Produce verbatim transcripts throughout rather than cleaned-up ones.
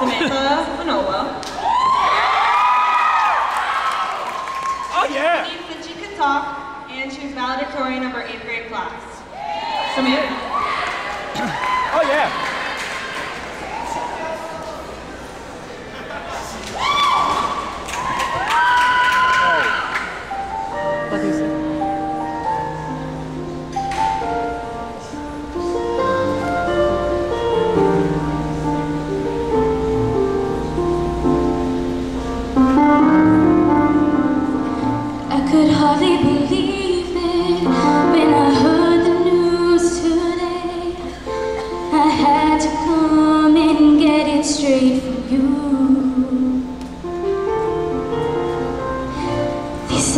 Samantha Janolo. Oh yeah! She believes that she can talk, and she was valedictorian of her eighth grade class. Samantha. Oh yeah!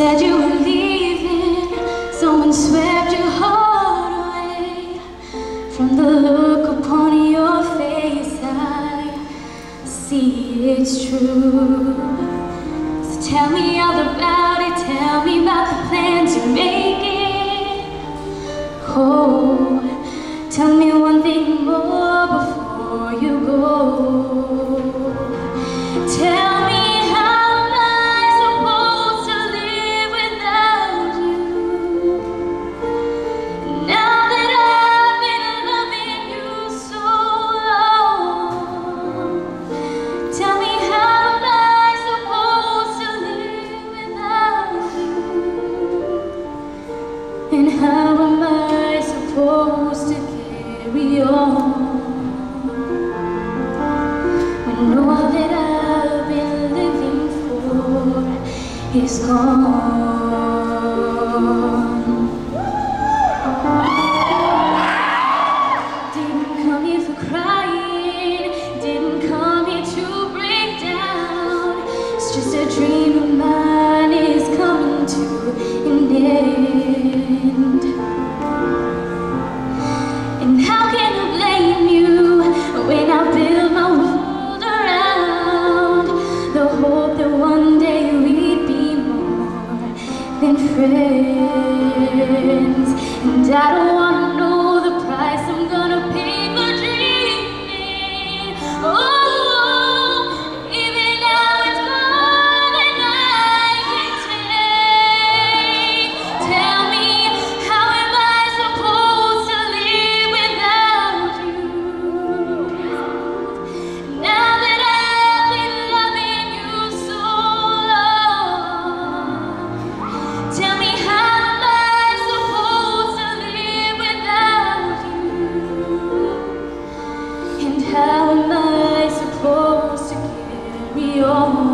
Said you were leaving, someone swept your heart away. From the look upon your face, I see it's true. So tell me all about it, tell me about the plans you're making. Oh, tell me one thing more before you go. Tell me. He's gone. Didn't come here for crying, didn't come here to break down. It's just a dream of mine is coming to an end. And how can I blame you when I build my world around the hope that one day friends, and I don't wanna know the price I'm gonna pay for dreaming. Oh, even now it's more than I can take. Tell me, how am I supposed to live without you? Now that I've been loving you so long, tell me. How am I supposed to carry on?